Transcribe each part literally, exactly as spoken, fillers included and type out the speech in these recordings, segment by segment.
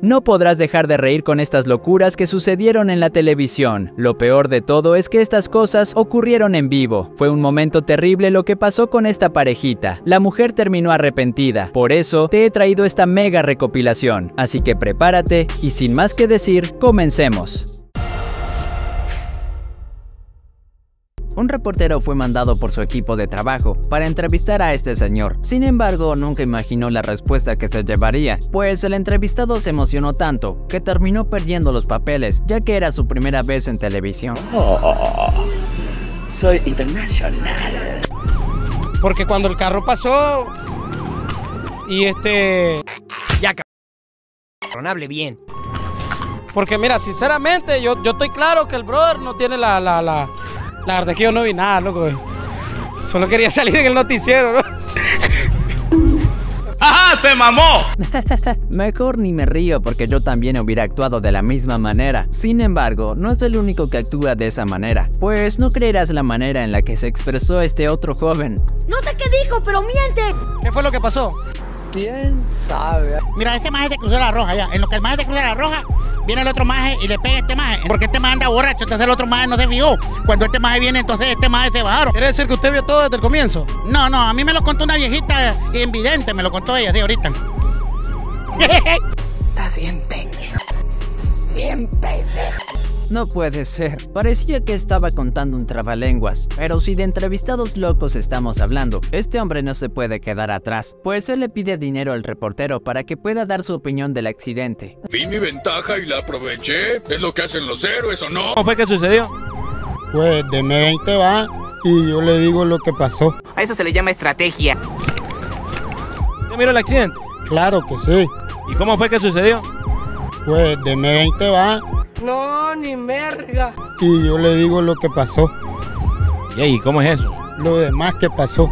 No podrás dejar de reír con estas locuras que sucedieron en la televisión. Lo peor de todo es que estas cosas ocurrieron en vivo. Fue un momento terrible lo que pasó con esta parejita. La mujer terminó arrepentida. Por eso te he traído esta mega recopilación. Así que prepárate y sin más que decir, comencemos. Un reportero fue mandado por su equipo de trabajo para entrevistar a este señor. Sin embargo, nunca imaginó la respuesta que se llevaría, pues el entrevistado se emocionó tanto que terminó perdiendo los papeles, ya que era su primera vez en televisión. Oh, soy internacional. Porque cuando el carro pasó y este... Ya, cabrón, hable bien. Porque mira, sinceramente, yo, yo estoy claro que el brother no tiene la... la, la... La verdad es que yo no vi nada, loco. Solo quería salir en el noticiero, ¿no? ¡Ajá, se mamó! Mejor ni me río porque yo también hubiera actuado de la misma manera. Sin embargo, no es el único que actúa de esa manera. Pues no creerás la manera en la que se expresó este otro joven. No sé qué dijo, pero miente. ¿Qué fue lo que pasó? ¿Quién sabe? Mira, este maje te cruzó la roja ya. En lo que el maje te cruzó la roja, viene el otro maje y le pega a este maje. Porque este maje anda borracho, entonces el otro maje no se fijó. Cuando este maje viene, entonces este maje se bajaron. ¿Quiere decir que usted vio todo desde el comienzo? No, no, a mí me lo contó una viejita invidente, me lo contó ella, sí, ahorita. Estás bien pendejo. Bien pendejo. No puede ser, parecía que estaba contando un trabalenguas, pero si de entrevistados locos estamos hablando, este hombre no se puede quedar atrás, pues él le pide dinero al reportero para que pueda dar su opinión del accidente. Vi mi ventaja y la aproveché, es lo que hacen los héroes, ¿o no? ¿Cómo fue que sucedió? Pues de M veinte va y yo le digo lo que pasó. A eso se le llama estrategia. ¿Usted miró el accidente? Claro que sí. ¿Y cómo fue que sucedió? Pues de M veinte va... No, ni merga. Y yo le digo lo que pasó. ¿Y ahí, cómo es eso? Lo demás que pasó.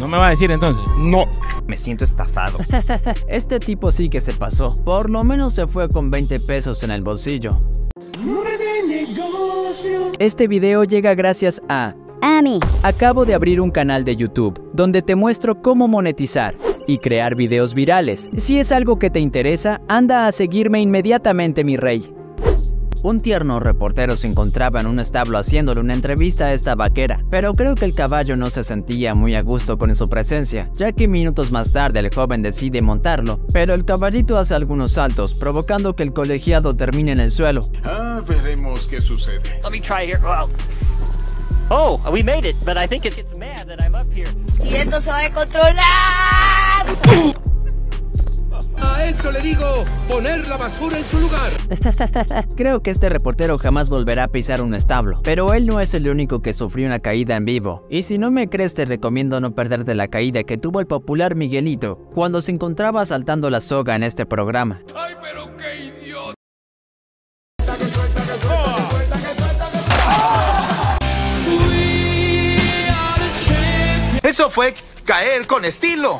¿No me va a decir entonces? No. Me siento estafado. Este tipo sí que se pasó. Por lo menos se fue con veinte pesos en el bolsillo. Este video llega gracias a... A mí. Acabo de abrir un canal de YouTube donde te muestro cómo monetizar y crear videos virales. Si es algo que te interesa, anda a seguirme inmediatamente, mi rey. Un tierno reportero se encontraba en un establo haciéndole una entrevista a esta vaquera, pero creo que el caballo no se sentía muy a gusto con su presencia, ya que minutos más tarde el joven decide montarlo, pero el caballito hace algunos saltos, provocando que el colegiado termine en el suelo. Ah, veremos qué sucede. Let me try here. Wow. Oh, we made it, but I think it gets mad that I'm up here. Y esto se va a controlar. A eso le digo, poner la basura en su lugar. Creo que este reportero jamás volverá a pisar un establo, pero él no es el único que sufrió una caída en vivo. Y si no me crees, te recomiendo no perderte la caída que tuvo el popular Miguelito cuando se encontraba saltando la soga en este programa. Ay, pero qué idiota. Eso fue caer con estilo.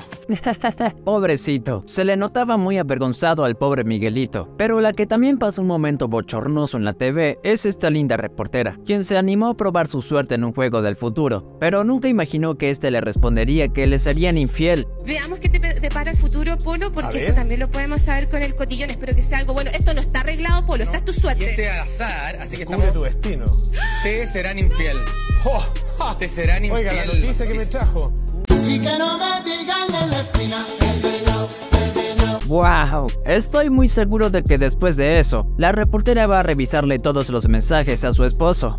Pobrecito, se le notaba muy avergonzado al pobre Miguelito. Pero la que también pasó un momento bochornoso en la T V es esta linda reportera, quien se animó a probar su suerte en un juego del futuro, pero nunca imaginó que este le respondería que le serían infiel. Veamos qué te depara el futuro, Polo, porque esto también lo podemos saber con el cotillón. Espero que sea algo bueno. Esto no está arreglado, Polo, no. Esta es tu suerte. Y este azar, así que cubre tu destino. Te serán infiel. Oh, oh, te serán infiel. Oiga, la noticia que me trajo. Y que no me digan en la esquina. Wow, estoy muy seguro de que después de eso, la reportera va a revisarle todos los mensajes a su esposo.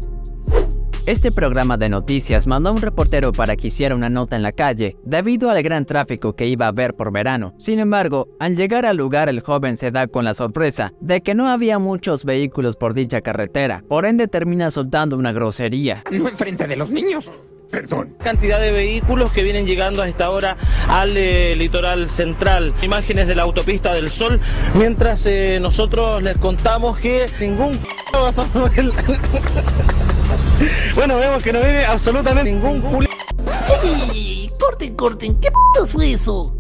Este programa de noticias mandó a un reportero para que hiciera una nota en la calle debido al gran tráfico que iba a haber por verano. Sin embargo, al llegar al lugar el joven se da con la sorpresa de que no había muchos vehículos por dicha carretera, por ende termina soltando una grosería. No enfrente de los niños. Perdón. Cantidad de vehículos que vienen llegando a esta hora al eh, litoral central. Imágenes de la autopista del Sol. Mientras eh, nosotros les contamos que ningún c*** va a saber. Bueno, vemos que no vive absolutamente ningún culo. Hey, corten, corten, ¿qué p*** fue eso?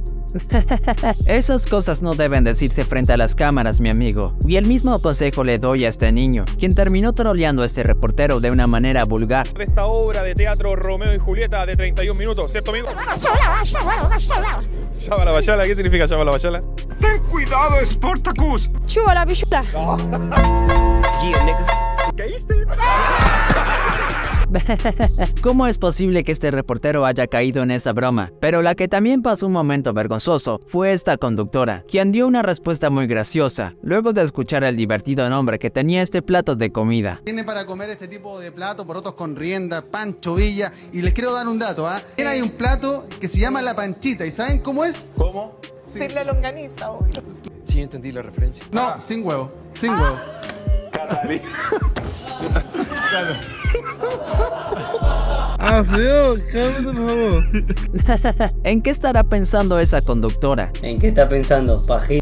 Esas cosas no deben decirse frente a las cámaras, mi amigo. Y el mismo consejo le doy a este niño, quien terminó troleando a este reportero de una manera vulgar. De esta obra de teatro Romeo y Julieta de treinta y un minutos, ¿cierto, amigo? Yabala, bayala, ¿qué significa yabala, bayala? ¡Ten cuidado, Sportacus! ¡Chuba la bichuta! No. ¿Caíste? ¿Cómo es posible que este reportero haya caído en esa broma? Pero la que también pasó un momento vergonzoso fue esta conductora, quien dio una respuesta muy graciosa luego de escuchar el divertido nombre que tenía este plato de comida. Tiene para comer este tipo de plato, porotos con rienda, pancho, villa. Y les quiero dar un dato, ¿ah? ¿eh? Hay un plato que se llama la panchita, ¿y saben cómo es? ¿Cómo? Sí, sin la longaniza, obvio. Sí, entendí la referencia. No, ah. sin huevo, sin ah. huevo. Catarí. Ah, feo, cálmate, por favor. ¿En qué estará pensando esa conductora? ¿En qué está pensando, pají?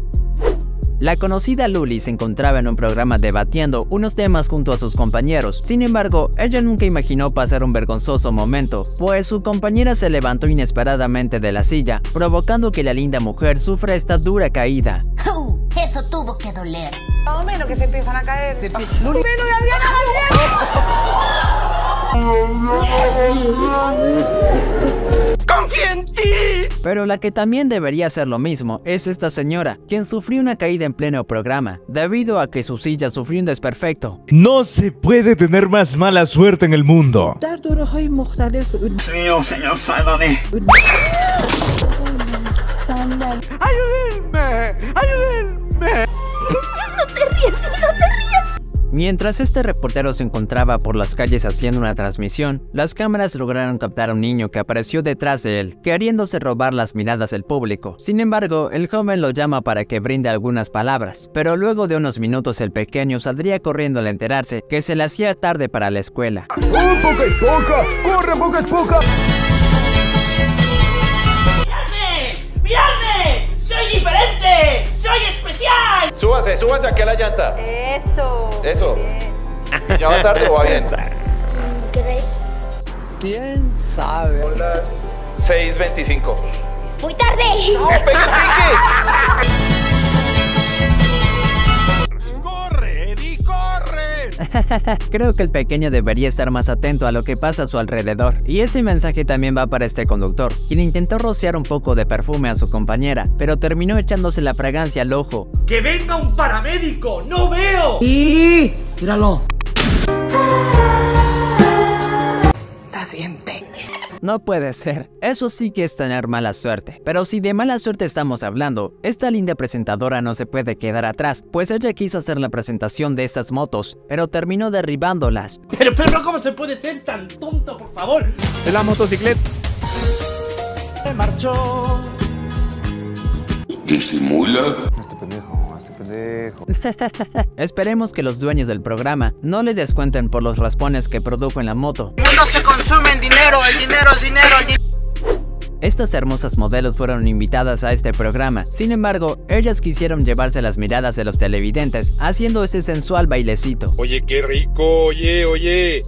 La conocida Luli se encontraba en un programa debatiendo unos temas junto a sus compañeros. Sin embargo, ella nunca imaginó pasar un vergonzoso momento, pues su compañera se levantó inesperadamente de la silla, provocando que la linda mujer sufra esta dura caída. Uh, eso tuvo que doler. Más o menos que se empiezan a caer. Se piso. Luli. ¡Menos de Adriana, Adriana! ¡Confía en ti! Pero la que también debería hacer lo mismo es esta señora, quien sufrió una caída en pleno programa, debido a que su silla sufrió un desperfecto. No se puede tener más mala suerte en el mundo. Señor, señor, sálvame. ¡Ayúdenme! ¡Ayúdenme! ¡No te ríes! ¡No te ríes! Mientras este reportero se encontraba por las calles haciendo una transmisión, las cámaras lograron captar a un niño que apareció detrás de él, queriéndose robar las miradas del público. Sin embargo, el joven lo llama para que brinde algunas palabras, pero luego de unos minutos el pequeño saldría corriendo al enterarse que se le hacía tarde para la escuela. ¡Oh, poca es poca! ¡Corre, poca es poca! ¡Miradme! ¡Miradme! ¡Soy diferente! ¡Soy especial! ¡Súbase, súbase aquí a la llanta! ¡Eso! ¡Eso! Bien. ¿Ya va tarde o va bien? ¿Crees? ¿Quién sabe? Son las seis veinticinco. ¡Muy tarde! ¡No! ¡Corre, Eddie, corre! Creo que el pequeño debería estar más atento a lo que pasa a su alrededor. Y ese mensaje también va para este conductor, quien intentó rociar un poco de perfume a su compañera, pero terminó echándose la fragancia al ojo. ¡Que venga un paramédico! ¡No veo! ¡Y míralo! Estás bien, pequeño. No puede ser, eso sí que es tener mala suerte. Pero si de mala suerte estamos hablando, esta linda presentadora no se puede quedar atrás, pues ella quiso hacer la presentación de estas motos, pero terminó derribándolas. Pero, pero, ¿cómo se puede ser tan tonto, por favor? Es la motocicleta. Se marchó. Disimula. Este pendejo. Esperemos que los dueños del programa no le descuenten por los raspones que produjo en la moto. El mundo se consume en dinero, el dinero es dinero, el dinero. Estas hermosas modelos fueron invitadas a este programa. Sin embargo, ellas quisieron llevarse las miradas de los televidentes, haciendo ese sensual bailecito. Oye, qué rico, oye, oye.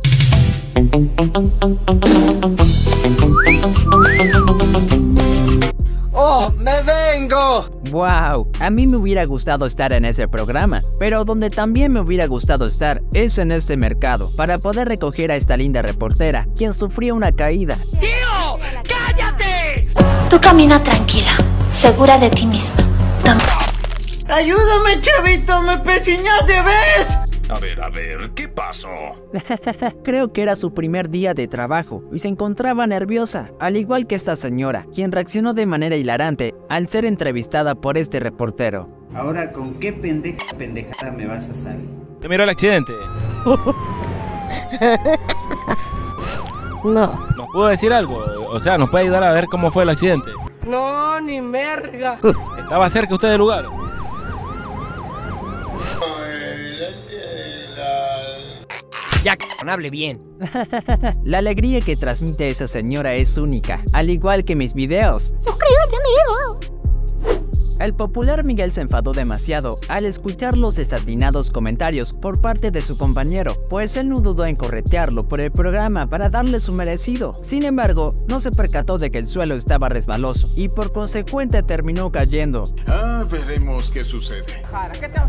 ¡Oh, me vengo! ¡Wow! A mí me hubiera gustado estar en ese programa, pero donde también me hubiera gustado estar es en este mercado, para poder recoger a esta linda reportera, quien sufrió una caída. ¡Tío! ¡Cállate! Tú camina tranquila, segura de ti misma. ¡Ayúdame, chavito! ¡Me pesiñas de vez! A ver, a ver, ¿qué pasó? Creo que era su primer día de trabajo y se encontraba nerviosa, al igual que esta señora, quien reaccionó de manera hilarante al ser entrevistada por este reportero. Ahora, ¿con qué pendeja pendejada me vas a salir? Te miró el accidente. No. ¿Nos pudo decir algo? O sea, ¿nos puede ayudar a ver cómo fue el accidente? No, ni merga. ¿Estaba cerca usted del lugar? Ya, cabrón, hable bien. La alegría que transmite esa señora es única, al igual que mis videos. Suscríbete, amigo. El popular Miguel se enfadó demasiado al escuchar los desatinados comentarios por parte de su compañero, pues él no dudó en corretearlo por el programa para darle su merecido. Sin embargo, no se percató de que el suelo estaba resbaloso y por consecuente terminó cayendo. Ah, veremos qué sucede. Para, ¿qué te...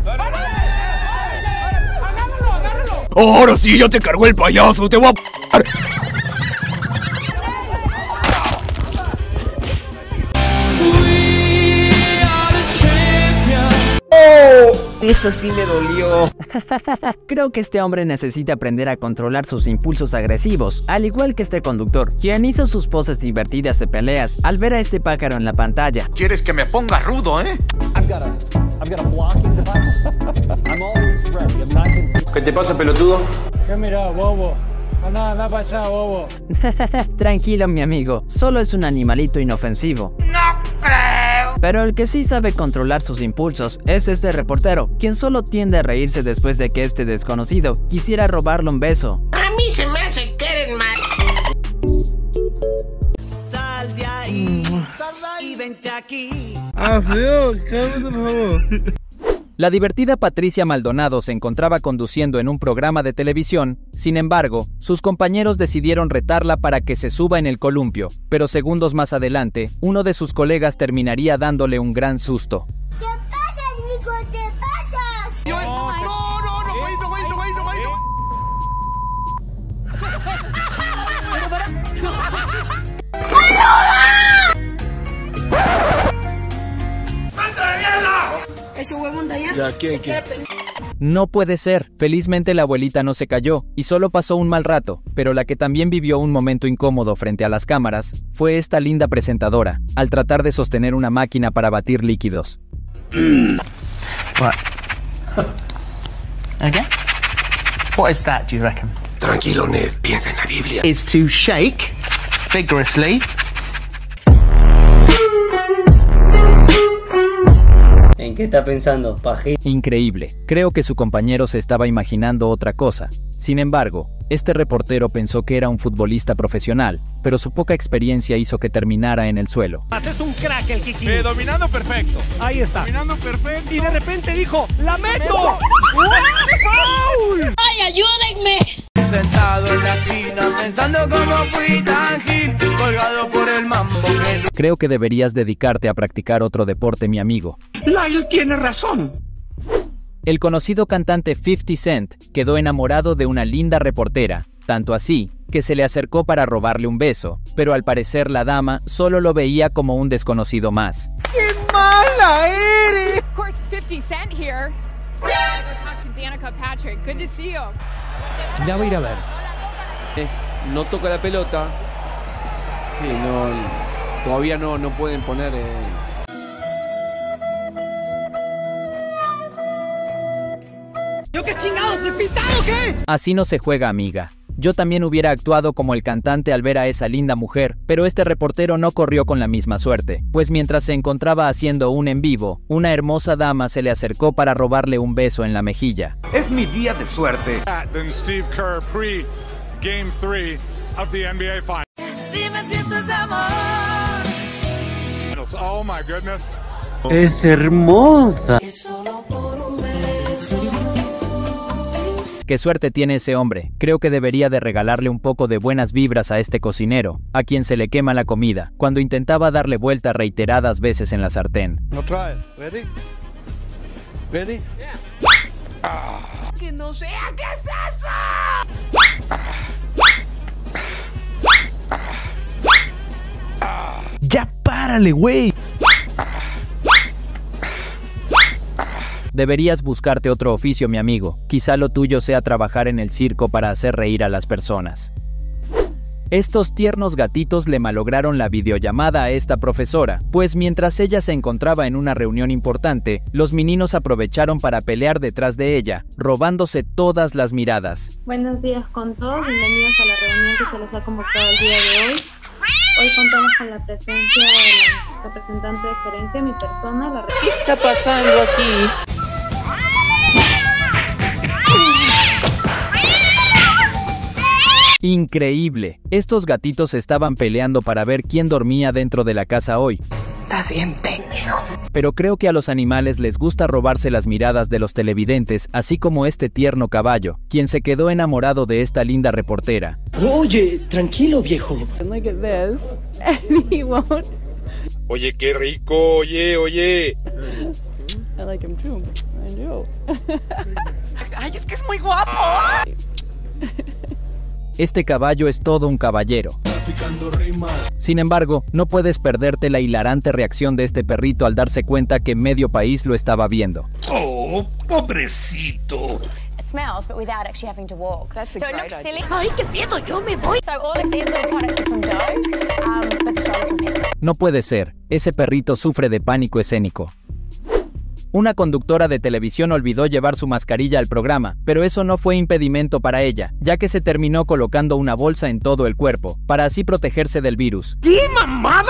Ahora sí, ya te cargó el payaso, te voy a p***ar. Eso sí me dolió. Creo que este hombre necesita aprender a controlar sus impulsos agresivos, al igual que este conductor, quien hizo sus poses divertidas de peleas al ver a este pájaro en la pantalla. ¿Quieres que me ponga rudo, eh? ¿Qué te pasa, pelotudo? ¿Qué mira, bobo? Anda, anda para allá, bobo. Tranquilo, mi amigo, solo es un animalito inofensivo. ¡No creo! Pero el que sí sabe controlar sus impulsos es este reportero, quien solo tiende a reírse después de que este desconocido quisiera robarle un beso. A mí se me hace que eres mal. Sal de ahí, y vente aquí. Ah, feo, cállate, por favor. La divertida Patricia Maldonado se encontraba conduciendo en un programa de televisión, sin embargo, sus compañeros decidieron retarla para que se suba en el columpio, pero segundos más adelante, uno de sus colegas terminaría dándole un gran susto. ¿Te pasas, Nico? ¿Te pasas? Yo, no, no, no, no, güey, no, güey, no, güey, no, güey, no. No puede ser. Felizmente la abuelita no se cayó y solo pasó un mal rato, pero la que también vivió un momento incómodo frente a las cámaras fue esta linda presentadora, al tratar de sostener una máquina para batir líquidos. Mm. What? Okay. What is that, do you reckon? Tranquilo, Ned, piensa en la Biblia. It's to shake vigorously. ¿En qué está pensando, paje? Increíble, creo que su compañero se estaba imaginando otra cosa. Sin embargo, este reportero pensó que era un futbolista profesional, pero su poca experiencia hizo que terminara en el suelo. Es un crack el Kiki. Eh, dominando perfecto. Ahí está. Dominando perfecto. Y de repente dijo, ¡la meto! ¡Foul! ¡Ay, ayúdenme! Sentado en la tina, pensando cómo fui tan gil, colgado por el mambo. Creo que deberías dedicarte a practicar otro deporte, mi amigo. Lyle tiene razón. El conocido cantante fifty cent quedó enamorado de una linda reportera, tanto así que se le acercó para robarle un beso, pero al parecer la dama solo lo veía como un desconocido más. ¡Qué mala eres! Of course, fifty cent here. Ya voy a ir a ver. Es, no toca la pelota. Sí, no, todavía no, no pueden poner. Eh. ¿Yo qué chingados he pintado, qué? Así no se juega, amiga. Yo también hubiera actuado como el cantante al ver a esa linda mujer, pero este reportero no corrió con la misma suerte, pues mientras se encontraba haciendo un en vivo, una hermosa dama se le acercó para robarle un beso en la mejilla. Es mi día de suerte. Dime si esto es amor. Oh my goodness. Es hermosa. Qué suerte tiene ese hombre, creo que debería de regalarle un poco de buenas vibras a este cocinero, a quien se le quema la comida, cuando intentaba darle vuelta reiteradas veces en la sartén. No try. Ready? Ready? Yeah. Ah. ¡Que no sea! ¿Qué es eso? Ah. Ah. ¡Ya párale, güey! Deberías buscarte otro oficio, mi amigo. Quizá lo tuyo sea trabajar en el circo para hacer reír a las personas. Estos tiernos gatitos le malograron la videollamada a esta profesora, pues mientras ella se encontraba en una reunión importante, los meninos aprovecharon para pelear detrás de ella, robándose todas las miradas. Buenos días con todos, bienvenidos a la reunión que se les ha convocado el día de hoy. Hoy contamos con la presencia de la representante de gerencia, mi persona, la... ¿Qué está pasando aquí? Increíble, estos gatitos estaban peleando para ver quién dormía dentro de la casa hoy. Está bien, pendejo. Pero creo que a los animales les gusta robarse las miradas de los televidentes, así como este tierno caballo, quien se quedó enamorado de esta linda reportera. Oye, tranquilo, viejo. Look at this. Anyone? Oye, qué rico, oye, oye. I like him too. I do. Ay, es que es muy guapo. Este caballo es todo un caballero. Sin embargo, no puedes perderte la hilarante reacción de este perrito al darse cuenta que medio país lo estaba viendo. Oh. Oh, pobrecito. Smells, but without actually having to walk. That's a so great it looks idea. Silly. Ay, qué miedo, yo me voy. So all of these little products are from dough, um, but the shoulders from pizza. No puede ser. Ese perrito sufre de pánico escénico. Una conductora de televisión olvidó llevar su mascarilla al programa, pero eso no fue impedimento para ella, ya que se terminó colocando una bolsa en todo el cuerpo, para así protegerse del virus. ¿Qué mamada?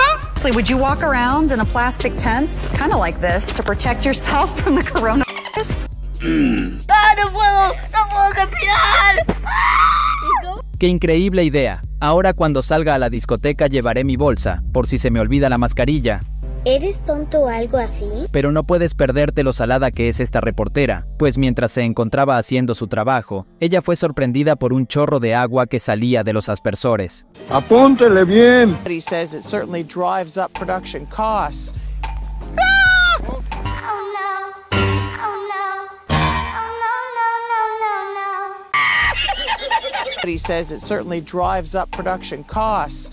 Would you walk around in a plastic tent, kind of like this, to protect yourself from the coronavirus? Mm. ¡Ah, no puedo! ¡No puedo caminar! ¡Ah! ¡Qué increíble idea! Ahora cuando salga a la discoteca llevaré mi bolsa, por si se me olvida la mascarilla. ¿Eres tonto o algo así? Pero no puedes perderte lo salada que es esta reportera, pues mientras se encontraba haciendo su trabajo, ella fue sorprendida por un chorro de agua que salía de los aspersores. ¡Apúntele bien! He says it certainly drives up production costs. He says it certainly drives up production costs.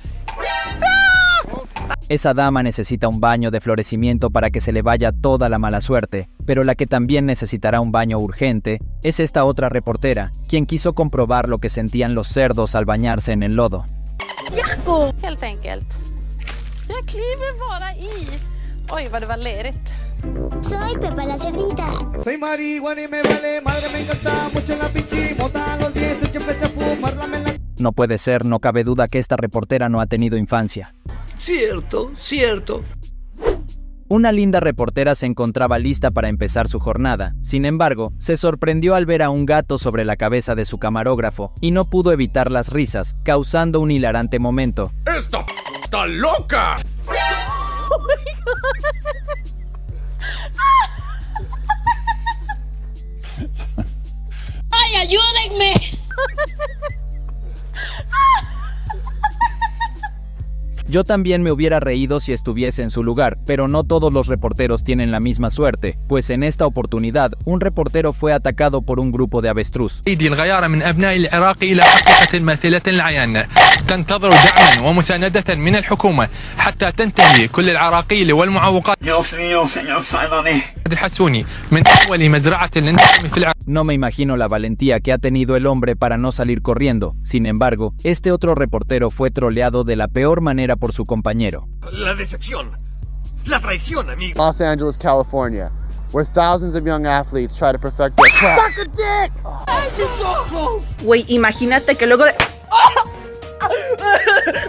Esa dama necesita un baño de florecimiento para que se le vaya toda la mala suerte, pero la que también necesitará un baño urgente es esta otra reportera, quien quiso comprobar lo que sentían los cerdos al bañarse en el lodo. Soy Pepa la cerdita. Soy marihuana y me vale madre, me encanta mucho la pichimota, a los dieciocho empecé a fumar la melaza. No puede ser, no cabe duda que esta reportera no ha tenido infancia. Cierto, cierto. Una linda reportera se encontraba lista para empezar su jornada. Sin embargo, se sorprendió al ver a un gato sobre la cabeza de su camarógrafo y no pudo evitar las risas, causando un hilarante momento. ¡Esta p*** está loca! ¡Ay, ayúdenme! Yo también me hubiera reído si estuviese en su lugar, pero no todos los reporteros tienen la misma suerte, pues en esta oportunidad, un reportero fue atacado por un grupo de avestruz. No me imagino la valentía que ha tenido el hombre para no salir corriendo. Sin embargo, este otro reportero fue troleado de la peor manera por su compañero. La decepción, la traición, amigo. Los Ángeles, California, where thousands of young athletes try to perfect their craft. Suck a dick. Oh. Ay, mis ojos. Güey, imagínate que luego de oh.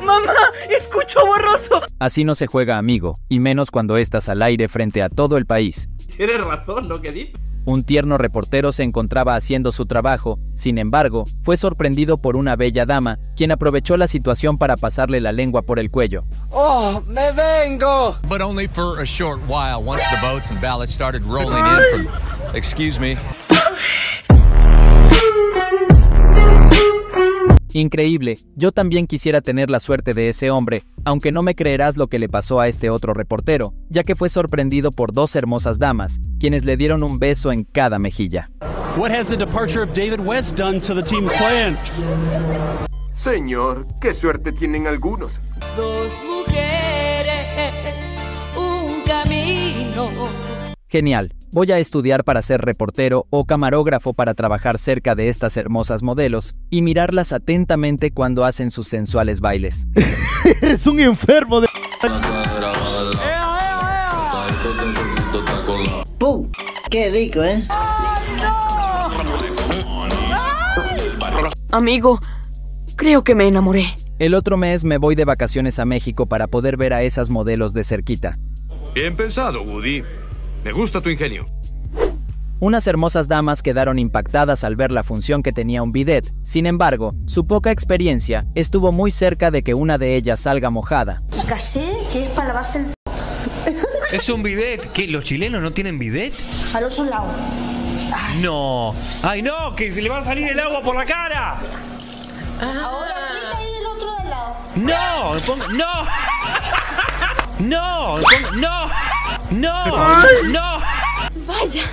Mamá, escucho borroso. Así no se juega, amigo, y menos cuando estás al aire frente a todo el país. Tienes razón lo que dice. Un tierno reportero se encontraba haciendo su trabajo, sin embargo, fue sorprendido por una bella dama, quien aprovechó la situación para pasarle la lengua por el cuello. ¡Oh, me vengo! But only for a short while, once the votes and ballots started rolling in from... Excuse me. Increíble, yo también quisiera tener la suerte de ese hombre, aunque no me creerás lo que le pasó a este otro reportero, ya que fue sorprendido por dos hermosas damas, quienes le dieron un beso en cada mejilla. What has the departure of David West done to the team's plans? Señor, qué suerte tienen algunos. Dos mujeres, un camino. Genial. Voy a estudiar para ser reportero o camarógrafo para trabajar cerca de estas hermosas modelos y mirarlas atentamente cuando hacen sus sensuales bailes. ¡Eres un enfermo de... ¡Pum! ¡Qué rico, eh! Amigo, creo que me enamoré. El otro mes me voy de vacaciones a México para poder ver a esas modelos de cerquita. Bien pensado, Woody. Me gusta tu ingenio. Unas hermosas damas quedaron impactadas al ver la función que tenía un bidet. Sin embargo, su poca experiencia estuvo muy cerca de que una de ellas salga mojada. Caché que es para lavarse el p***. Es un bidet. ¿Qué? ¿Los chilenos no tienen bidet? Al otro lado. Ay. No. ¡Ay, no! ¡Que se le va a salir el agua por la cara! Ah. Ahora aprieta ahí el otro del lado. ¡No! Me pongo... ¡No! ¡No! Me pongo... ¡No! ¡No! ¡Ay! ¡No! ¡Vaya!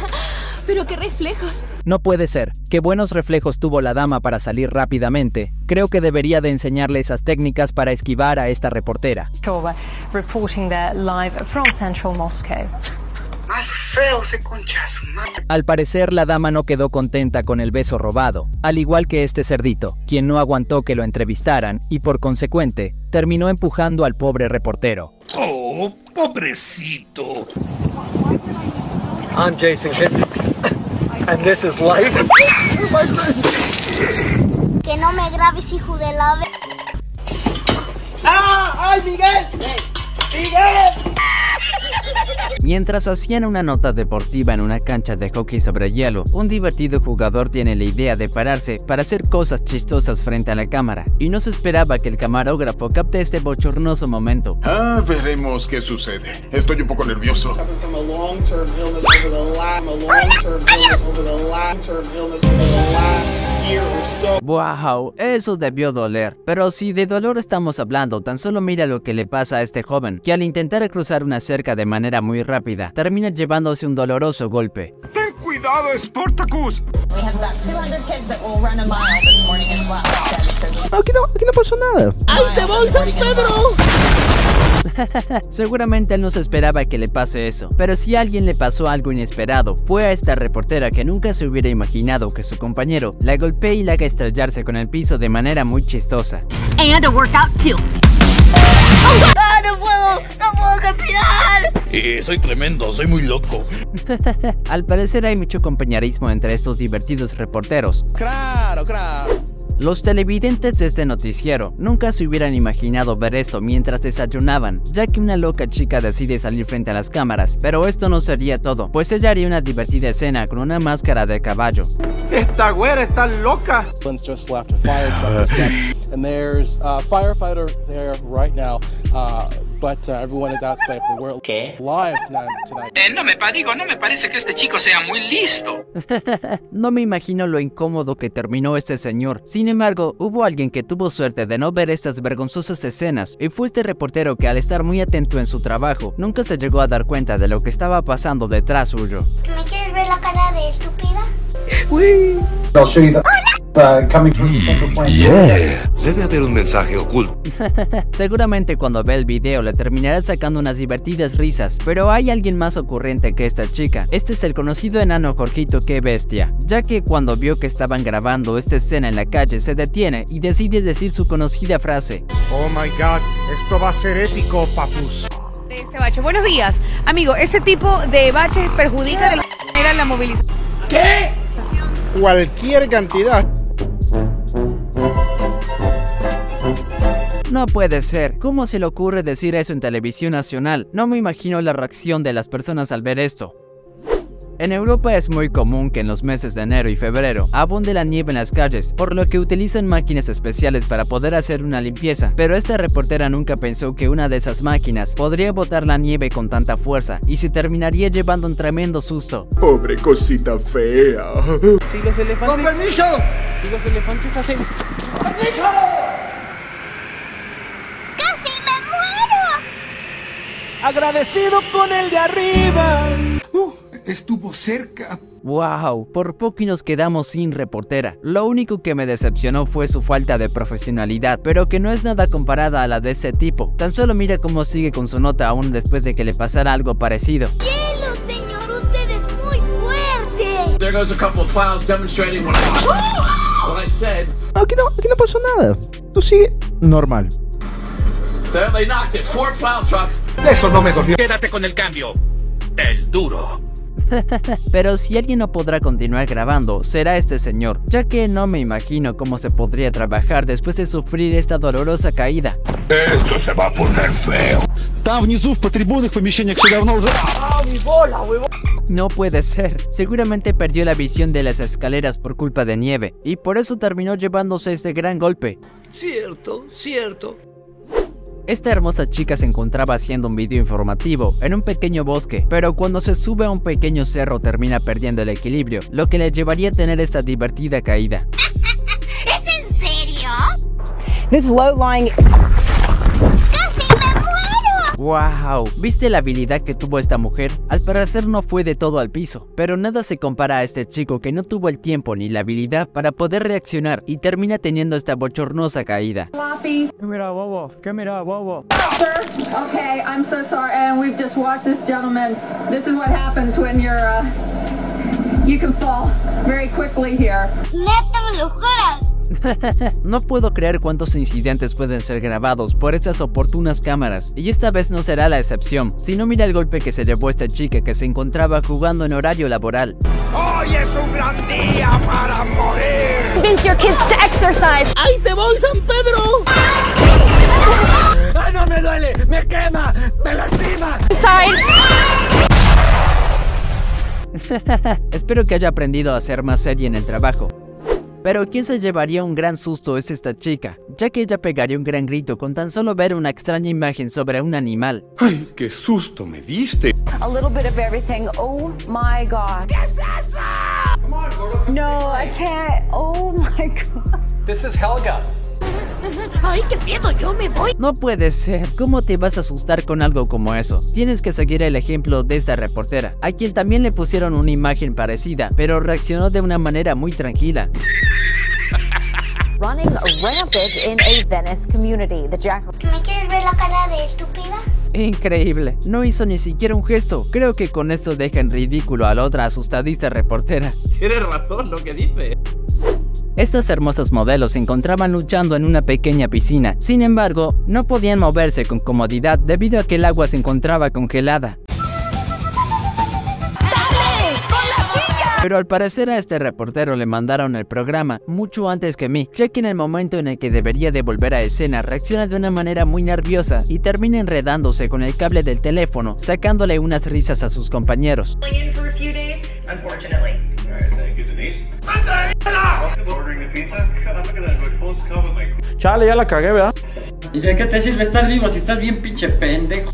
¡Pero qué reflejos! No puede ser. Qué buenos reflejos tuvo la dama para salir rápidamente. Creo que debería de enseñarle esas técnicas para esquivar a esta reportera. Reporting there live from Central Moscow. Más feo ese conchazo, ¿no? Al parecer, la dama no quedó contenta con el beso robado, al igual que este cerdito, quien no aguantó que lo entrevistaran y, por consecuente, terminó empujando al pobre reportero. ¡Oh, pobrecito! I'm Jason Kidd, and this is life. Que no me grabes, hijo de la... ¡Ah! ¡Ay, Miguel! ¡Miguel! Mientras hacían una nota deportiva en una cancha de hockey sobre hielo, un divertido jugador tiene la idea de pararse para hacer cosas chistosas frente a la cámara, y no se esperaba que el camarógrafo capte este bochornoso momento. Ah, veremos qué sucede. Estoy un poco nervioso. Wow, eso debió doler. Pero si de dolor estamos hablando, tan solo mira lo que le pasa a este joven, que al intentar cruzar una cerca de manera muy rápida, termina llevándose un doloroso golpe. ¡Ten cuidado, Sportacus! Aquí no, aquí no pasó nada. ¡Ahí te voy, San Pedro! Seguramente él no se esperaba que le pase eso, pero si a alguien le pasó algo inesperado, fue a esta reportera, que nunca se hubiera imaginado que su compañero la golpee y la haga estrellarse con el piso de manera muy chistosa. And a workout too. ¡Ah, no puedo! ¡No puedo respirar! Eh, soy tremendo, soy muy loco. Al parecer hay mucho compañerismo entre estos divertidos reporteros. ¡Claro, claro! Los televidentes de este noticiero nunca se hubieran imaginado ver eso mientras desayunaban, ya que una loca chica decide salir frente a las cámaras. Pero esto no sería todo, pues ella haría una divertida escena con una máscara de caballo. ¡Esta güera está loca! And there's a firefighter there right now, uh, but uh, everyone is out safely. We're live tonight. Eh, no me digo, no me parece que este chico sea muy listo. No me imagino lo incómodo que terminó este señor. Sin embargo, hubo alguien que tuvo suerte de no ver estas vergonzosas escenas, y fue este reportero que, al estar muy atento en su trabajo, nunca se llegó a dar cuenta de lo que estaba pasando detrás suyo. ¿Me quieres ver la cara de estúpida? Uy. No, sí, no. Uh, coming through the central plane. Yeah. Debe haber un mensaje oculto. Seguramente cuando ve el video le terminará sacando unas divertidas risas, pero hay alguien más ocurrente que esta chica. Este es el conocido enano Jorgito Qué Bestia, ya que cuando vio que estaban grabando esta escena en la calle, se detiene y decide decir su conocida frase. Oh my god, esto va a ser épico, papus. De este bache. Buenos días, amigo, ese tipo de baches perjudica de la manera la movilización. ¿Qué? Cualquier cantidad. No puede ser, ¿cómo se le ocurre decir eso en televisión nacional? No me imagino la reacción de las personas al ver esto. En Europa es muy común que en los meses de enero y febrero abunde la nieve en las calles, por lo que utilizan máquinas especiales para poder hacer una limpieza, pero esta reportera nunca pensó que una de esas máquinas podría botar la nieve con tanta fuerza y se terminaría llevando un tremendo susto. Pobre cosita fea. Si los elefantes... ¡Con permiso! Si los elefantes hacen... ¡Con permiso! Agradecido con el de arriba. Uh, estuvo cerca. Wow, por poco y nos quedamos sin reportera. Lo único que me decepcionó fue su falta de profesionalidad, pero que no es nada comparada a la de ese tipo. Tan solo mira cómo sigue con su nota aún después de que le pasara algo parecido. ¡Hielo, señor! ¡Usted es muy fuerte! There goes a couple of clowns demonstrating what I said. What I said. Aquí no, aquí no pasó nada. Tú sigue normal. They knocked it. Four plow trucks. Eso no me golpeó. Quédate con el cambio. El duro. Pero si alguien no podrá continuar grabando, será este señor, ya que no me imagino cómo se podría trabajar después de sufrir esta dolorosa caída. Esto se va a poner feo. No puede ser, seguramente perdió la visión de las escaleras por culpa de nieve, y por eso terminó llevándose este gran golpe. Cierto, cierto. Esta hermosa chica se encontraba haciendo un video informativo en un pequeño bosque, pero cuando se sube a un pequeño cerro termina perdiendo el equilibrio, lo que le llevaría a tener esta divertida caída. ¿Es en serio? This low-lying... ¡Casi me muero! ¡Wow! ¿Viste la habilidad que tuvo esta mujer? Al parecer no fue de todo al piso, pero nada se compara a este chico que no tuvo el tiempo ni la habilidad para poder reaccionar y termina teniendo esta bochornosa caída. ¿Qué mira, bobo? ¿Qué mira, bobo? Okay, I'm so sorry, and we've just watched this gentleman. This is what happens when you're, uh, you can fall very quickly here. ¡Neta, me lo juras! No puedo creer cuántos incidentes pueden ser grabados por esas oportunas cámaras, y esta vez no será la excepción. Si no, mira el golpe que se llevó esta chica que se encontraba jugando en horario laboral. Hoy es un gran día para morir. Convince your kids to exercise. Ahí te voy, San Pedro. Ah, no me duele, me quema, me lastima. Inside. Espero que haya aprendido a ser más seria en el trabajo. Pero quien se llevaría un gran susto es esta chica, ya que ella pegaría un gran grito con tan solo ver una extraña imagen sobre un animal. ¡Ay, qué susto me diste! A little bit of everything. Oh my God. ¿Qué es eso? No, I can't. Oh my God. This is Helga. Ay, qué miedo, yo me voy. No puede ser, ¿cómo te vas a asustar con algo como eso? Tienes que seguir el ejemplo de esta reportera, a quien también le pusieron una imagen parecida, pero reaccionó de una manera muy tranquila. Running rampant in a Venice community. The jack... ¿Me quieres ver la cara de estúpida? Increíble, no hizo ni siquiera un gesto. Creo que con esto deja en ridículo a la otra asustadista reportera. Tienes razón lo que dice. Estas hermosas modelos se encontraban luchando en una pequeña piscina. Sin embargo, no podían moverse con comodidad debido a que el agua se encontraba congelada. Pero al parecer a este reportero le mandaron el programa mucho antes que mí, ya que en el momento en el que debería de volver a escena reacciona de una manera muy nerviosa y termina enredándose con el cable del teléfono, sacándole unas risas a sus compañeros. Chale, ya la cagué, ¿verdad? ¿Y de qué te sirve estar vivo si estás bien pinche pendejo?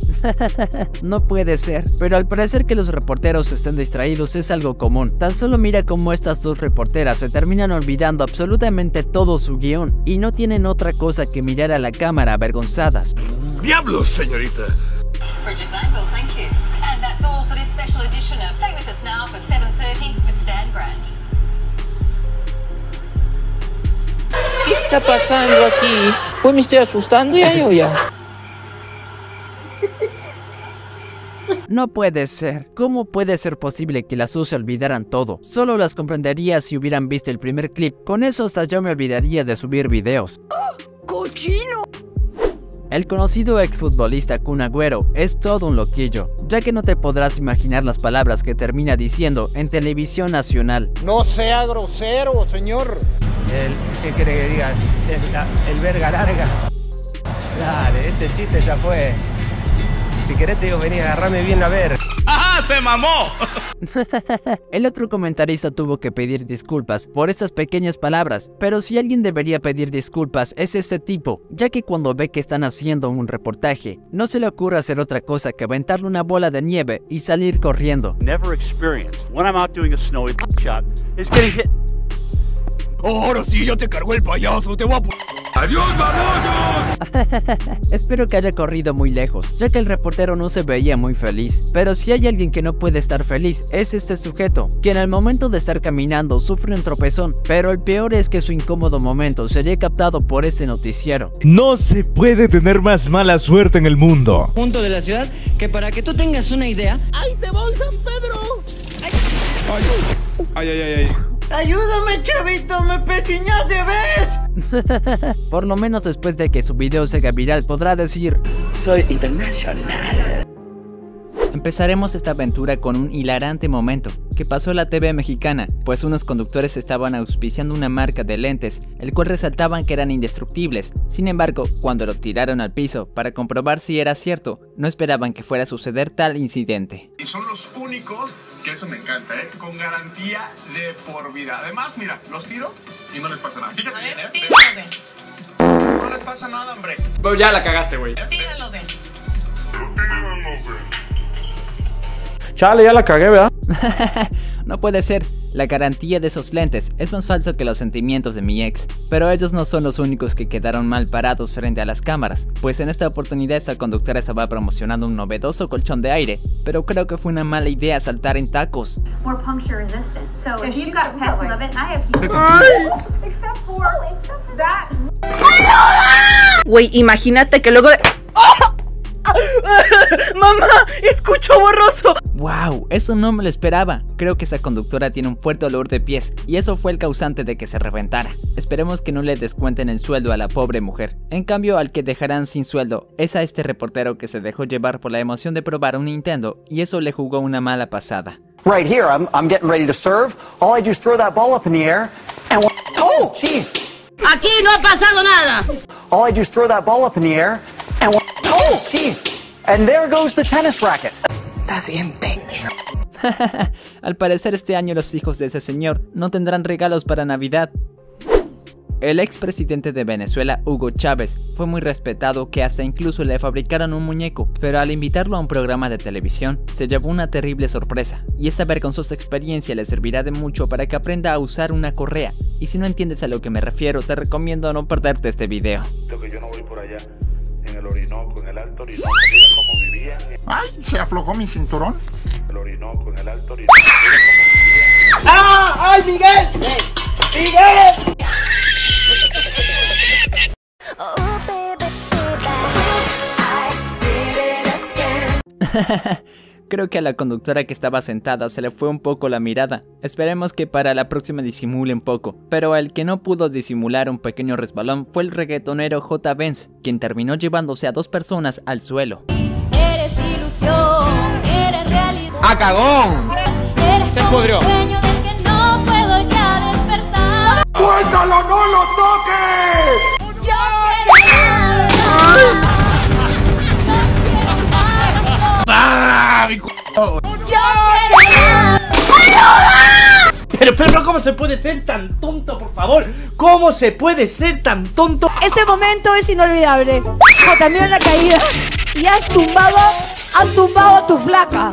No puede ser, pero al parecer que los reporteros estén distraídos es algo común. Tan solo mira cómo estas dos reporteras se terminan olvidando absolutamente todo su guión y no tienen otra cosa que mirar a la cámara avergonzadas. ¡Diablos, señorita! ¿Qué está pasando aquí? Pues me estoy asustando ya yo ya. No puede ser. ¿Cómo puede ser posible que las dos se olvidaran todo? Solo las comprendería si hubieran visto el primer clip. Con eso hasta yo me olvidaría de subir videos. ¡Oh, cochino! El conocido exfutbolista Kun Agüero es todo un loquillo, ya que no te podrás imaginar las palabras que termina diciendo en televisión nacional. No sea grosero, señor. El, ¿qué quiere que diga? El, la, el verga larga. Dale, ese chiste ya fue. Si querés te digo, vení, agarrame bien a ver. ¡Ajá, se mamó! El otro comentarista tuvo que pedir disculpas por estas pequeñas palabras, pero si alguien debería pedir disculpas es este tipo, ya que cuando ve que están haciendo un reportaje, no se le ocurre hacer otra cosa que aventarle una bola de nieve y salir corriendo. Never experienced when I'm out doing a snowy shot is getting hit. Oh, ahora sí, ya te cargó el payaso, te voy a... ¡Adiós, babosos! Espero que haya corrido muy lejos, ya que el reportero no se veía muy feliz. Pero si hay alguien que no puede estar feliz, es este sujeto, quien al momento de estar caminando sufre un tropezón. Pero el peor es que su incómodo momento sería captado por este noticiero. No se puede tener más mala suerte en el mundo. Punto de la ciudad, que para que tú tengas una idea... ¡Ahí te voy, San Pedro! ¡Ay, ay, ay! ay, ay. ¡Ayúdame, chavito! ¡Me pesiñas de vez! Por lo menos después de que su video se haga viral podrá decir: soy internacional. Empezaremos esta aventura con un hilarante momento que pasó en la T V mexicana, pues unos conductores estaban auspiciando una marca de lentes, el cual resaltaban que eran indestructibles. Sin embargo, cuando lo tiraron al piso para comprobar si era cierto, no esperaban que fuera a suceder tal incidente. Y son los únicos, que eso me encanta, ¿eh? Con garantía de por vida. Además, mira, los tiro y no les pasa nada. Fíjate bien, ¿eh? Tíralos. No les pasa nada, hombre. Bueno, ya la cagaste, güey. Tíralos, eh. Tíralos, eh. Chale, ya la cagué, ¿verdad? No puede ser, La garantía de esos lentes es más falsa que los sentimientos de mi ex, pero ellos no son los únicos que quedaron mal parados frente a las cámaras, pues en esta oportunidad esta conductora estaba promocionando un novedoso colchón de aire, pero creo que fue una mala idea saltar en tacos. Güey, imagínate que luego de... ¡Oh! ¡Mamá! ¡Escucho borroso! ¡Wow! Eso no me lo esperaba. Creo que esa conductora tiene un fuerte olor de pies y eso fue el causante de que se reventara. Esperemos que no le descuenten el sueldo a la pobre mujer. En cambio, al que dejarán sin sueldo es a este reportero que se dejó llevar por la emoción de probar un Nintendo y eso le jugó una mala pasada. Right here, I'm, I'm getting ready to serve. All I do is throw that ball up in the air and... ¡Oh, jeez! ¡Aquí no ha pasado nada! All I do is throw that ball up in the air and... Oh, jeez. And there goes the tennis racket. Está bien, pecho. Al parecer este año los hijos de ese señor no tendrán regalos para Navidad. El expresidente de Venezuela, Hugo Chávez, fue muy respetado que hasta incluso le fabricaron un muñeco, pero al invitarlo a un programa de televisión, se llevó una terrible sorpresa, y esta vergonzosa experiencia le servirá de mucho para que aprenda a usar una correa, y si no entiendes a lo que me refiero, te recomiendo no perderte este video. Lo que yo no voy por allá. El Orinoco, en el Alto Orinoco, mira cómo vivían. Ay, se aflojó mi cinturón. El Orinoco, en el Alto Orinoco, mira cómo vivían. ¡Ah! ¡Ay, Miguel! ¡Miguel! Creo que a la conductora que estaba sentada se le fue un poco la mirada. Esperemos que para la próxima disimule un poco. Pero el que no pudo disimular un pequeño resbalón fue el reggaetonero J Benz, quien terminó llevándose a dos personas al suelo. Eres ilusión, eres realidad. ¡Ah, cagón! Eres se pudrió. Un sueño del que no puedo ya despertar. ¡Suéltalo, no lo toques! Yo quiero... Pero, pero, ¿cómo se puede ser tan tonto, por favor? ¿Cómo se puede ser tan tonto? Este momento es inolvidable. O también la caída. Y has tumbado, has tumbado a tu flaca.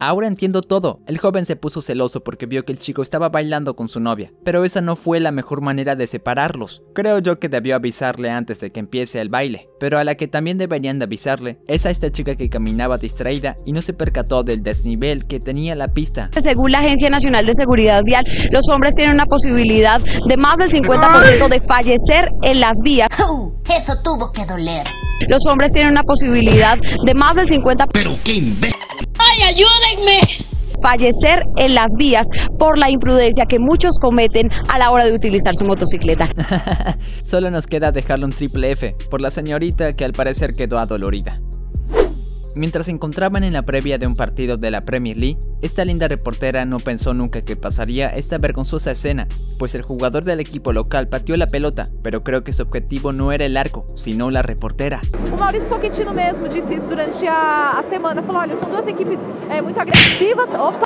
Ahora entiendo todo. El joven se puso celoso porque vio que el chico estaba bailando con su novia. Pero esa no fue la mejor manera de separarlos. Creo yo que debió avisarle antes de que empiece el baile. Pero a la que también deberían de avisarle es a esta chica que caminaba distraída y no se percató del desnivel que tenía la pista. Según la Agencia Nacional de Seguridad Vial, los hombres tienen una posibilidad de más del cincuenta por ciento de fallecer en las vías. Uh, eso tuvo que doler. Los hombres tienen una posibilidad de más del cincuenta por ciento. Pero qué imbécil. Ay, ayúdenme. Fallecer en las vías por la imprudencia que muchos cometen a la hora de utilizar su motocicleta. Solo nos queda dejarle un triple F por la señorita que al parecer quedó adolorida. Mientras se encontraban en la previa de un partido de la Premier League, esta linda reportera no pensó nunca que pasaría esta vergonzosa escena, pues el jugador del equipo local pateó la pelota, pero creo que su objetivo no era el arco, sino la reportera. O Mauricio Pochettino mesmo disse isso durante a, a semana, falou, olha, são duas equipes eh, muito agressivas, opa!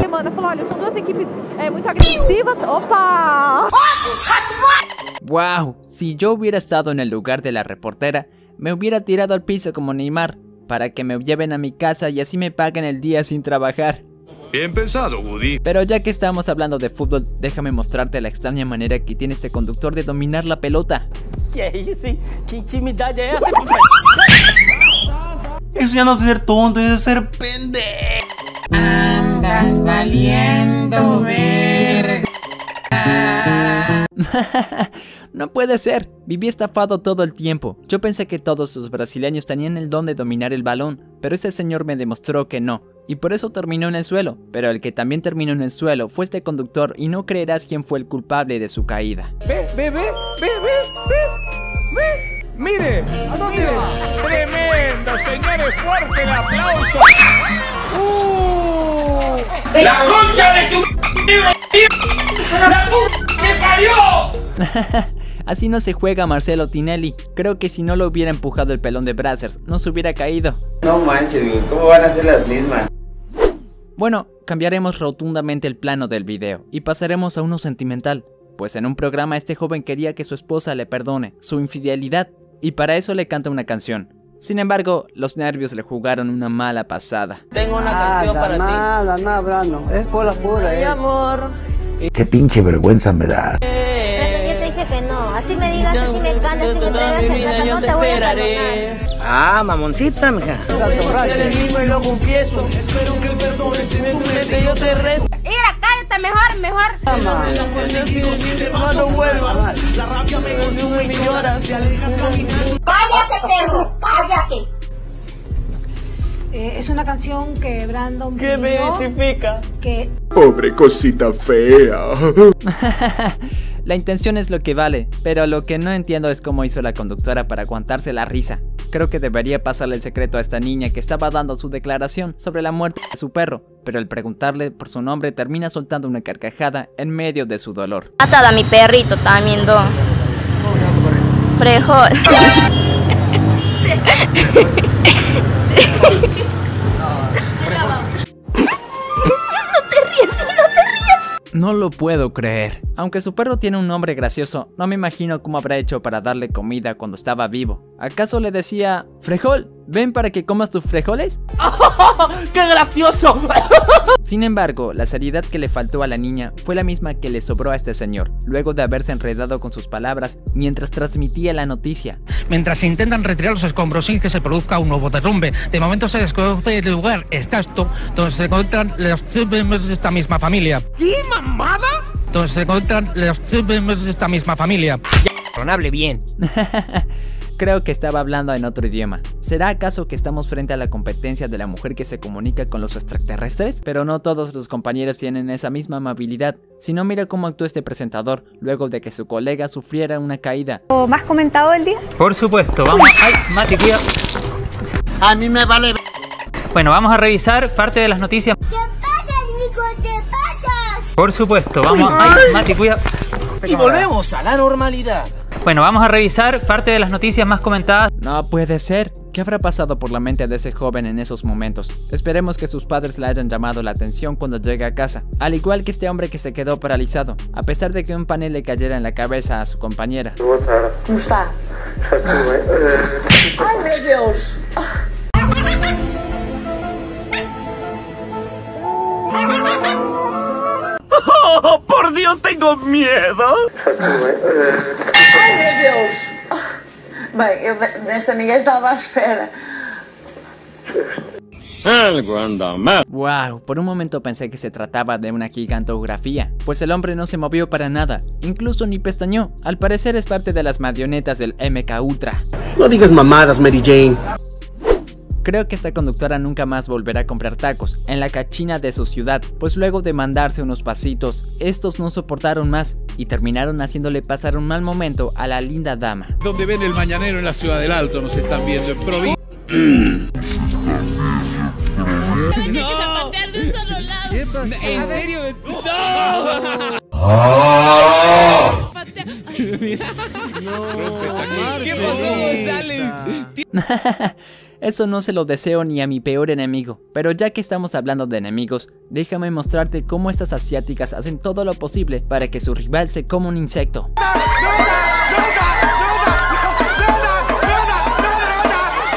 Semana falou, olha, são duas equipes eh, muito agressivas, opa! Wow, si yo hubiera estado en el lugar de la reportera, me hubiera tirado al piso como Neymar, para que me lleven a mi casa y así me paguen el día sin trabajar. Bien pensado, Woody. Pero ya que estamos hablando de fútbol, déjame mostrarte la extraña manera que tiene este conductor de dominar la pelota. ¿Qué es eso? ¿Qué intimidad es esa? Eso ya no es ser tonto, es ser pendejo. Andas valiendo verga. No puede ser, viví estafado todo el tiempo. Yo pensé que todos los brasileños tenían el don de dominar el balón, pero ese señor me demostró que no, y por eso terminó en el suelo. Pero el que también terminó en el suelo fue este conductor, y no creerás quién fue el culpable de su caída. Ve, ve, ve, ve, ve, ve, ve. Mire, ¿a dónde mire va? Tremendo, señores, fuerte el aplauso. uh, La concha de tu... La puta. Así no se juega Marcelo Tinelli. Creo que si no lo hubiera empujado el pelón de Brazzers, no se hubiera caído. No manches, dude. ¿Cómo van a ser las mismas? Bueno, cambiaremos rotundamente el plano del video y pasaremos a uno sentimental. Pues en un programa este joven quería que su esposa le perdone su infidelidad y para eso le canta una canción. Sin embargo, los nervios le jugaron una mala pasada. Tengo una ah, canción para nada, ti. Nada, nada, Brano. Es por la pura, ay, eh. amor. Qué pinche vergüenza me da. Pero yo te dije que no. Así me digas, así me cantas, así me entregas en casa, no te voy a perdonar. Ah, mamoncita, mija. No voy a ser el mismo y lo confieso. Espero que perdones, tiene tu mente, yo te rezo. Mira, cállate, mejor, mejor. Mamá, no vuelvas. La rabia me consume y lloras. Te alejas caminando. ¡Cállate, perro! ¡Cállate! Eh, es una canción que Brandon que me identifica. Que... Pobre cosita fea. La intención es lo que vale, pero lo que no entiendo es cómo hizo la conductora para aguantarse la risa. Creo que debería pasarle el secreto a esta niña que estaba dando su declaración sobre la muerte de su perro, pero al preguntarle por su nombre termina soltando una carcajada en medio de su dolor. Matado a mi perrito también, don. Frejol. No lo puedo creer. Aunque su perro tiene un nombre gracioso, no me imagino cómo habrá hecho para darle comida cuando estaba vivo. ¿Acaso le decía, Frejol, ven para que comas tus frijoles? ¡Oh, qué gracioso! Sin embargo, la seriedad que le faltó a la niña fue la misma que le sobró a este señor, luego de haberse enredado con sus palabras mientras transmitía la noticia. Mientras se intentan retirar los escombros sin que se produzca un nuevo derrumbe, de momento se desconoce el lugar exacto donde se encuentran los tres miembros de esta misma familia. ¿Qué mamada? Donde se encuentran los tres miembros de esta misma familia. Ya, no hable bien. Creo que estaba hablando en otro idioma. ¿Será acaso que estamos frente a la competencia de la mujer que se comunica con los extraterrestres? Pero no todos los compañeros tienen esa misma amabilidad. Si no, mira cómo actuó este presentador luego de que su colega sufriera una caída. ¿O más comentado el día? Por supuesto, vamos. Ay, Mati, tío. A mí me vale. Bueno, vamos a revisar parte de las noticias. ¿Te pasas, Nico? ¿Te pasas? Por supuesto, vamos. Ay, Ay Mati, cuidado. Y volvemos a la normalidad. Bueno, vamos a revisar parte de las noticias más comentadas. No puede ser. ¿Qué habrá pasado por la mente de ese joven en esos momentos? Esperemos que sus padres le hayan llamado la atención cuando llegue a casa, al igual que este hombre que se quedó paralizado, a pesar de que un panel le cayera en la cabeza a su compañera. ¿Cómo está? ¡Ay, bellos! ¡Oh, por Dios, tengo miedo! ¡Ai, Deus! Bem, eu, esta ninguém estava à espera. Wow, por un momento pensé que se trataba de una gigantografía, pues el hombre no se movió para nada, incluso ni pestañeó. Al parecer es parte de las marionetas del M K Ultra. No digas mamadas, Mary Jane. Creo que esta conductora nunca más volverá a comprar tacos en la cachina de su ciudad, pues luego de mandarse unos pasitos, estos no soportaron más y terminaron haciéndole pasar un mal momento a la linda dama. Donde ven el mañanero en la ciudad del Alto, nos están viendo en provincia. No. ¿En serio? ¡No! Eso no se lo deseo ni a mi peor enemigo. Pero ya que estamos hablando de enemigos, déjame mostrarte cómo estas asiáticas hacen todo lo posible para que su rival se coma un insecto.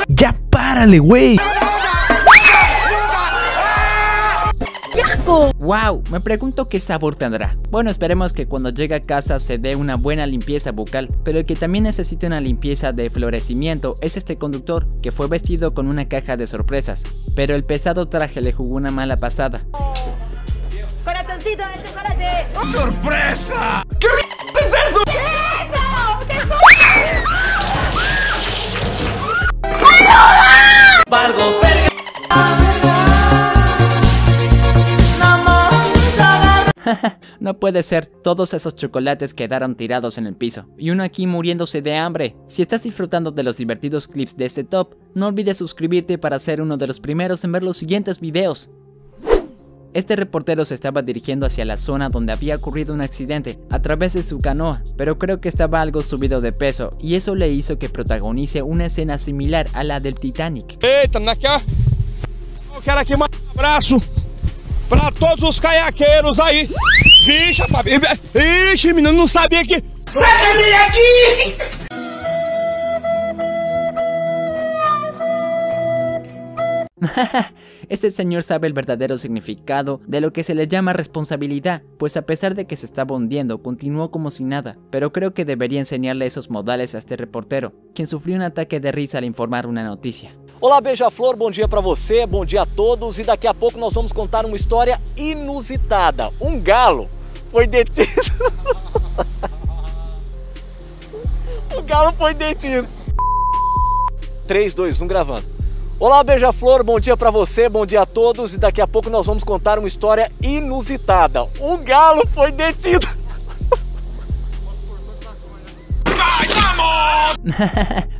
¡Ya párale, güey! Wow, me pregunto qué sabor tendrá. Bueno, esperemos que cuando llegue a casa se dé una buena limpieza bucal, pero el que también necesita una limpieza de florecimiento es este conductor, que fue vestido con una caja de sorpresas, pero el pesado traje le jugó una mala pasada. ¡Corazoncito de chocolate! ¡Sorpresa! ¿Qué mierda es eso? ¿Qué es eso? ¿Qué es eso? No puede ser, todos esos chocolates quedaron tirados en el piso y uno aquí muriéndose de hambre. Si estás disfrutando de los divertidos clips de este top, no olvides suscribirte para ser uno de los primeros en ver los siguientes videos. Este reportero se estaba dirigiendo hacia la zona donde había ocurrido un accidente a través de su canoa, pero creo que estaba algo subido de peso y eso le hizo que protagonice una escena similar a la del Titanic. Eita, acá. Quero aqui mandar um abraço para todos los caiaqueiros ahí. Vixe, Vixe, menino, no sabía que... ¡Sáquenme de aquí! Este señor sabe el verdadero significado de lo que se le llama responsabilidad, pues a pesar de que se estaba hundiendo, continuó como si nada, pero creo que debería enseñarle esos modales a este reportero, quien sufrió un ataque de risa al informar una noticia. Olá Beija-Flor, bom dia para você, bom dia a todos, e daqui a pouco nós vamos contar uma história inusitada. Um galo foi detido. O galo foi detido. três, dois, um, gravando. Olá Beija-Flor, bom dia para você, bom dia a todos e daqui a pouco nós vamos contar uma história inusitada. Um galo foi detido.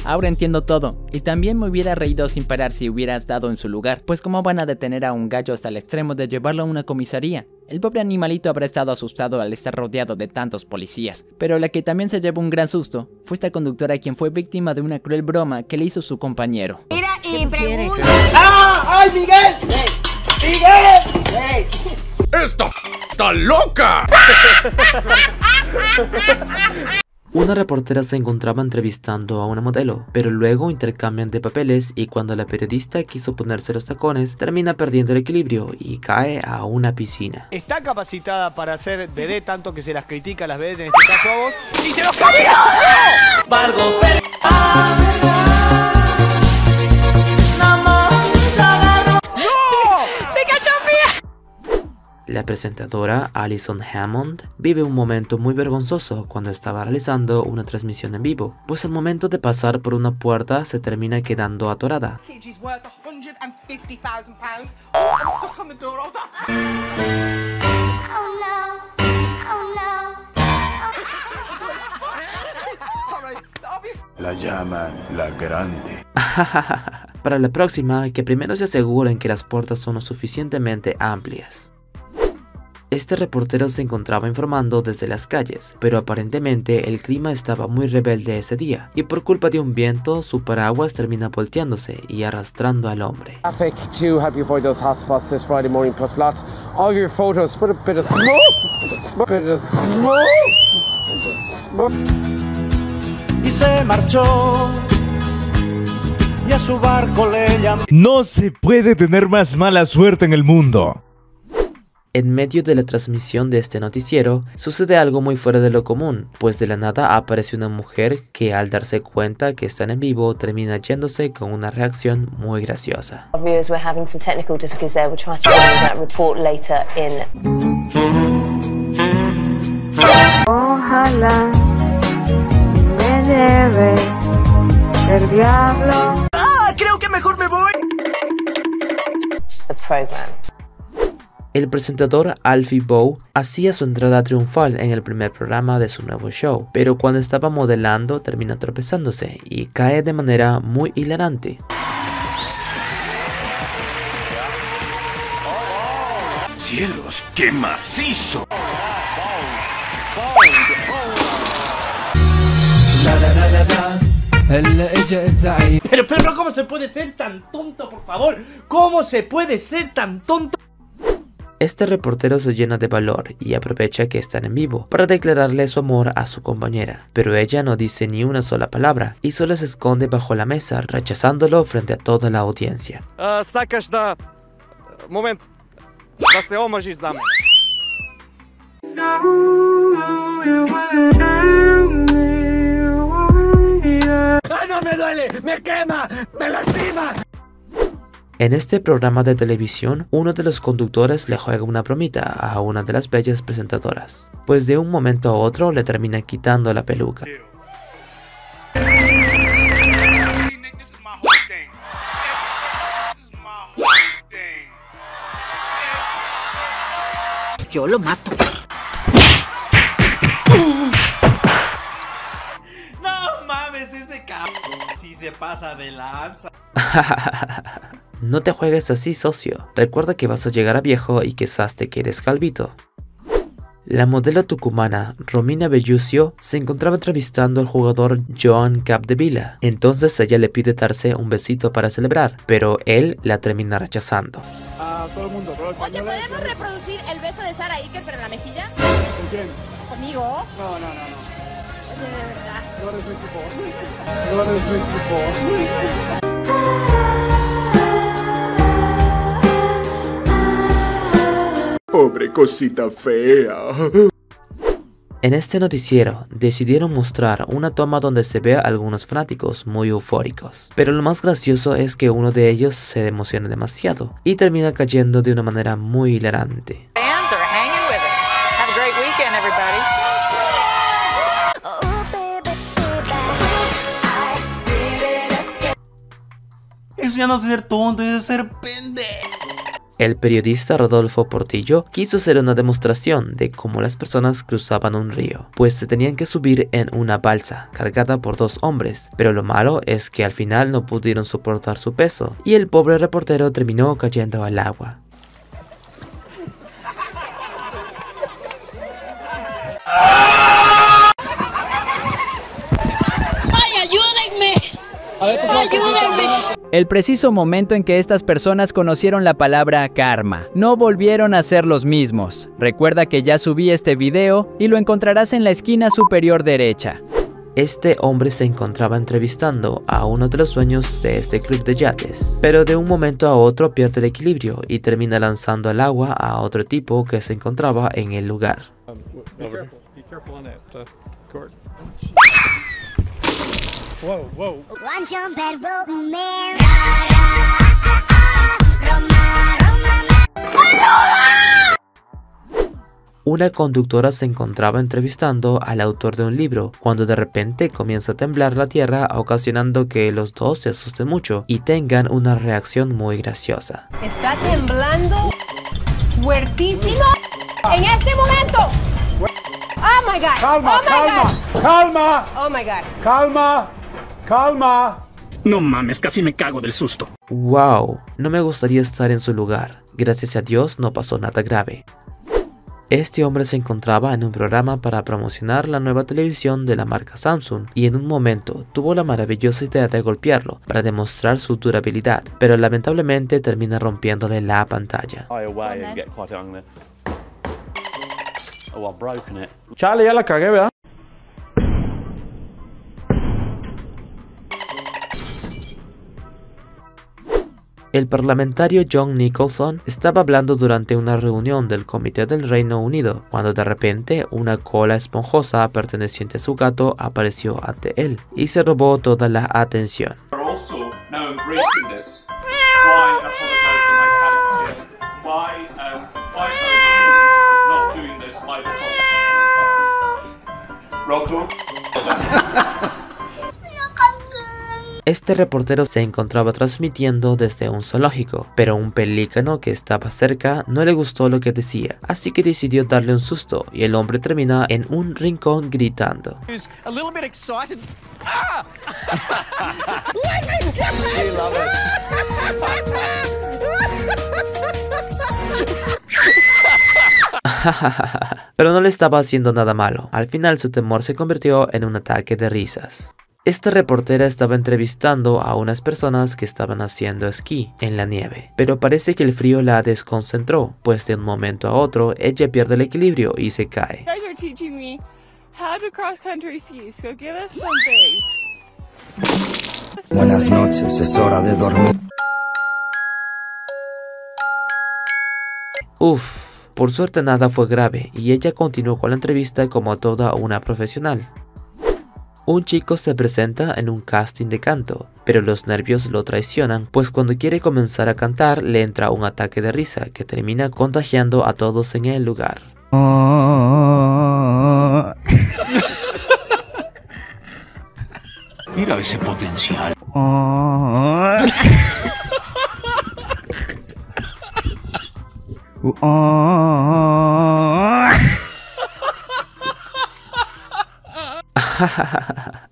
Ahora entiendo todo, y también me hubiera reído sin parar si hubiera estado en su lugar, pues cómo van a detener a un gallo hasta el extremo de llevarlo a una comisaría. El pobre animalito habrá estado asustado al estar rodeado de tantos policías, pero la que también se llevó un gran susto fue esta conductora, quien fue víctima de una cruel broma que le hizo su compañero. Mira y pregunta. ¡Ah! ¡Ay, Miguel! ¡Hey! ¡Miguel! ¡Hey! ¡Esta está loca! Una reportera se encontraba entrevistando a una modelo, pero luego intercambian de papeles y cuando la periodista quiso ponerse los tacones, termina perdiendo el equilibrio y cae a una piscina. Está capacitada para hacer vedette, tanto que se las critica a las vedettes, en este caso a vos, y se los caminó. La presentadora Alison Hammond vive un momento muy vergonzoso cuando estaba realizando una transmisión en vivo, pues al momento de pasar por una puerta se termina quedando atorada. La llaman la grande. Para la próxima, que primero se aseguren que las puertas son lo suficientemente amplias. Este reportero se encontraba informando desde las calles, pero aparentemente el clima estaba muy rebelde ese día, y por culpa de un viento, su paraguas termina volteándose y arrastrando al hombre. Y se marchó. Y a su barco le llamó. No se puede tener más mala suerte en el mundo. En medio de la transmisión de este noticiero, sucede algo muy fuera de lo común, pues de la nada aparece una mujer que al darse cuenta que están en vivo, termina yéndose con una reacción muy graciosa. Ojalá me lleve el diablo. Ah, creo que mejor me voy. The program. El presentador Alfie Bow hacía su entrada triunfal en el primer programa de su nuevo show, pero cuando estaba modelando termina tropezándose y cae de manera muy hilarante. ¡Cielos, qué macizo! Pero perro, ¿cómo se puede ser tan tonto, por favor? ¿Cómo se puede ser tan tonto? Este reportero se llena de valor y aprovecha que están en vivo para declararle su amor a su compañera, pero ella no dice ni una sola palabra y solo se esconde bajo la mesa, rechazándolo frente a toda la audiencia. Uh, sacas da... Momento. Da se omažis za me. ¡Ah, no me duele! ¡Me quema! ¡Me lastima! En este programa de televisión, uno de los conductores le juega una bromita a una de las bellas presentadoras, pues de un momento a otro le termina quitando la peluca. Yo lo mato. No mames, ese cabrón sí se pasa de lanza. No te juegues así, socio. Recuerda que vas a llegar a viejo y quizás te quedes calvito. La modelo tucumana Romina Belluccio se encontraba entrevistando al jugador John Capdevila. Entonces ella le pide darse un besito para celebrar, pero él la termina rechazando. A todo el mundo. Oye, ¿podemos reproducir el beso de Sara Iker pero en la mejilla? ¿Con quién? ¿Conmigo? No, no, no, no. Oye, de verdad. No eres mi tipo. No eres mi tipo. pobre cosita fea. En este noticiero decidieron mostrar una toma donde se ve a algunos fanáticos muy eufóricos, pero lo más gracioso es que uno de ellos se emociona demasiado y termina cayendo de una manera muy hilarante. Eso ya no es ser tonto, es ser pendejo. El periodista Rodolfo Portillo quiso hacer una demostración de cómo las personas cruzaban un río, pues se tenían que subir en una balsa cargada por dos hombres, pero lo malo es que al final no pudieron soportar su peso y el pobre reportero terminó cayendo al agua. ¡Ay, ayúdenme! ¡Ayúdenme! El preciso momento en que estas personas conocieron la palabra karma, no volvieron a ser los mismos. Recuerda que ya subí este video y lo encontrarás en la esquina superior derecha. Este hombre se encontraba entrevistando a uno de los dueños de este club de yates, pero de un momento a otro pierde el equilibrio y termina lanzando al agua a otro tipo que se encontraba en el lugar. Wow, wow. Una conductora se encontraba entrevistando al autor de un libro, cuando de repente comienza a temblar la tierra, ocasionando que los dos se asusten mucho y tengan una reacción muy graciosa. Está temblando fuertísimo en este momento. Oh my God. Calma, oh my calma, God. calma. Oh my God. Calma. ¡Calma! No mames, casi me cago del susto. Wow, no me gustaría estar en su lugar. Gracias a Dios no pasó nada grave. Este hombre se encontraba en un programa para promocionar la nueva televisión de la marca Samsung y en un momento tuvo la maravillosa idea de golpearlo para demostrar su durabilidad, pero lamentablemente termina rompiéndole la pantalla. Chale, ya la cagué, ¿verdad? El parlamentario John Nicholson estaba hablando durante una reunión del Comité del Reino Unido, cuando de repente una cola esponjosa perteneciente a su gato apareció ante él y se robó toda la atención. Este reportero se encontraba transmitiendo desde un zoológico, pero un pelícano que estaba cerca no le gustó lo que decía, así que decidió darle un susto y el hombre termina en un rincón gritando. Pero no le estaba haciendo nada malo, al final su temor se convirtió en un ataque de risas. Esta reportera estaba entrevistando a unas personas que estaban haciendo esquí en la nieve, pero parece que el frío la desconcentró, pues de un momento a otro ella pierde el equilibrio y se cae. Buenas noches, es hora de dormir. Uf. Por suerte nada fue grave y ella continuó con la entrevista como toda una profesional. Un chico se presenta en un casting de canto, pero los nervios lo traicionan, pues cuando quiere comenzar a cantar le entra un ataque de risa que termina contagiando a todos en el lugar. Mira ese potencial.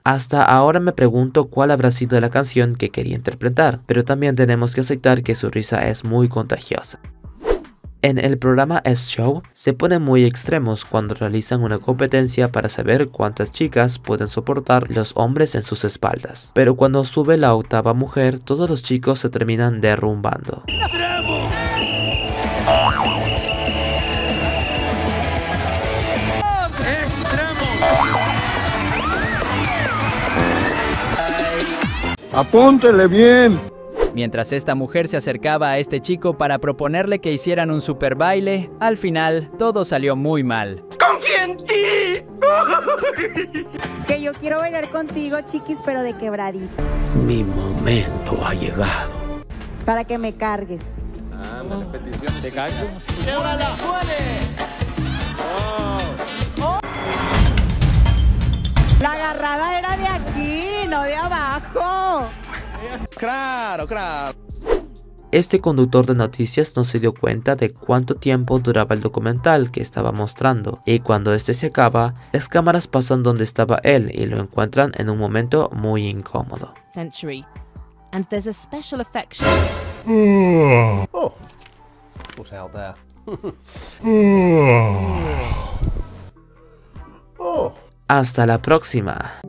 Hasta ahora me pregunto cuál habrá sido la canción que quería interpretar, pero también tenemos que aceptar que su risa es muy contagiosa. En el programa S Show se ponen muy extremos cuando realizan una competencia para saber cuántas chicas pueden soportar los hombres en sus espaldas, pero cuando sube la octava mujer todos los chicos se terminan derrumbando. ¡Extremo! ¡Apúntele bien! Mientras esta mujer se acercaba a este chico para proponerle que hicieran un super baile, al final todo salió muy mal. ¡Confía en ti! Que yo quiero bailar contigo, chiquis, pero de quebradito. Mi momento ha llegado. Para que me cargues. Ah, la petición. ¿Te callo? ¡Québrala! ¡Oh! La agarrada era de aquí, no de abajo. Claro, claro. Este conductor de noticias no se dio cuenta de cuánto tiempo duraba el documental que estaba mostrando, y cuando este se acaba, las cámaras pasan donde estaba él y lo encuentran en un momento muy incómodo. Century. And there's a special affection. Mm. Oh. What's out there? mm. Oh. Hasta la próxima.